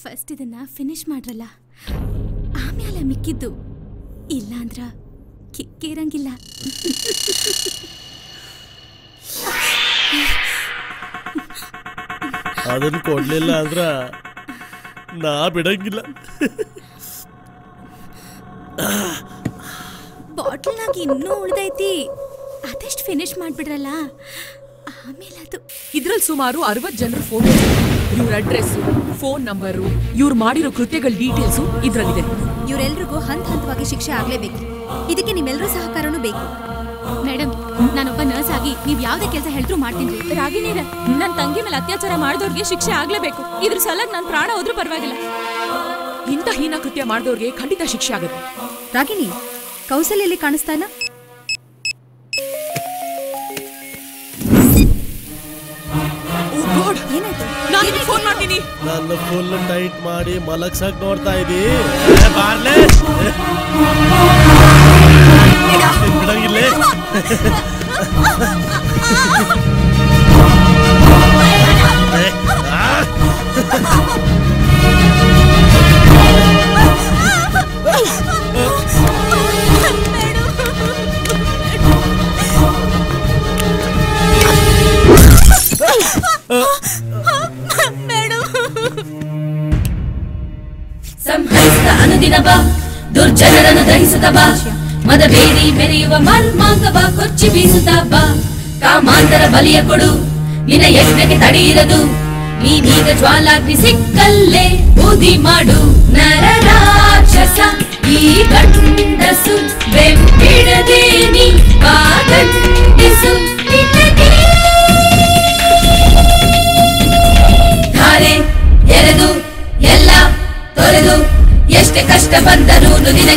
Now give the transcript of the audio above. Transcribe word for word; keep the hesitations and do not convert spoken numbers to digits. First ಇದನ್ನ finish ಮಾಡ್ರಲ್ಲ ಆಮೇಲೆ ಮಿಕ್ಕಿದ್ದು ಇಲ್ಲಾಂದ್ರ ಕಿಕ್ಕೇರಂಗಿಲ್ಲ. ಅದನ್ನ ಕೊಡ್ಲಿಲ್ಲ ಅಂದ್ರ ನಾ ಬಿಡಂಗಿಲ್ಲ. ಬಾಟಲ್ನಾಗ ಇನ್ನೂ ಉಳಿದೈತಿ, ಅದಷ್ಟು ಫಿನಿಶ್ ಮಾಡಿಬಿಡ್ರಲ್ಲ ಆಮೇಲೆ ಅದು. ಇದರಲ್ಲಿ ಸುಮಾರು ಅರವತ್ತು ಜನರ ಫೋಟೋ, ಇವ್ರ ಅಡ್ರೆಸ್, ಫೋನ್ ನಂಬರು, ಇವ್ರು ಮಾಡಿರೋ ಕೃತ್ಯಗಳ ಡೀಟೇಲ್ಸು ಇದರಲ್ಲಿದೆ. ಇವರೆಲ್ಲರಿಗೂ ಹಂತ ಹಂತವಾಗಿ ಶಿಕ್ಷೆ ಆಗಲೇಬೇಕು. ಇದಕ್ಕೆ ನಿಮ್ಮೆಲ್ಲರೂ ಸಹಕಾರನೂ ಬೇಕು. ಮೇಡಮ್, ನಾನೊಬ್ಬ ನರ್ಸ್ ಆಗಿ ನೀವು ಯಾವುದೇ ಕೆಲಸ ಹೇಳಿದ್ರು ಮಾಡ್ತೀನಿ. ರಾಗಿಣಿರ, ನನ್ನ ತಂಗಿ ಮೇಲೆ ಅತ್ಯಾಚಾರ ಮಾಡಿದವ್ರಿಗೆ ಶಿಕ್ಷೆ ಆಗಲೇಬೇಕು. ಇದ್ರ ಸಲಗ್ ನನ್ನ ಪ್ರಾಣ ಹೋದ್ರೂ ಪರವಾಗಿಲ್ಲ. ಇಂಥ ಹೀನ ಕೃತ್ಯ ಮಾಡಿದವ್ರಿಗೆ ಖಂಡಿತ ಶಿಕ್ಷೆ ಆಗುತ್ತೆ. ರಾಗಿಣಿ, ಕೌಶಲ್ಯಲ್ಲಿ ಕಾಣಿಸ್ತಾನ? ನನ್ನ ಫುಲ್ ಟೈಟ್ ಮಾಡಿ ಮಲಗ್ಸಕ್ ನೋಡ್ತಾ ಇದ್ದೀ. ಸಂಹರಿಸಿದ ಅನುದಿನ ಬಾ, ದುರ್ಜನರನ್ನು ದಹಿಸುತ್ತ ಬಾ, ಮದಬೇಡಿ ಮೆರೆಯುವ ಮನ್ಮಾಂಗ ಬಾ, ಕೊಚ್ಚಿ ಬೀಸುತ್ತ ಬಾ, ಕಾಮಾಂತರ ಬಲಿಯ ಕೊಡು, ನಿನ್ನ ಯಜ್ಞಕ್ಕೆ ತಡೆಯಿರದು, ನೀನೀಗ ಜ್ವಾಲಾಗ್ನಿ ಸಿಕ್ಕಲ್ಲೇ ಬೂದಿ ಮಾಡು. ನರರಾಕ್ಷಸ ಈ ಗಂಡಸು ಬೆಂಬಿಡದೆ ನೀ ಬಾ ಗಂಡಿಸು, ಧಾರೆ ಎರೆದು ಎಲ್ಲ ತೊರೆದು, ಎಷ್ಟೇ ಕಷ್ಟ ಬಂದರೂ ನಿನ್ನ